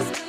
us.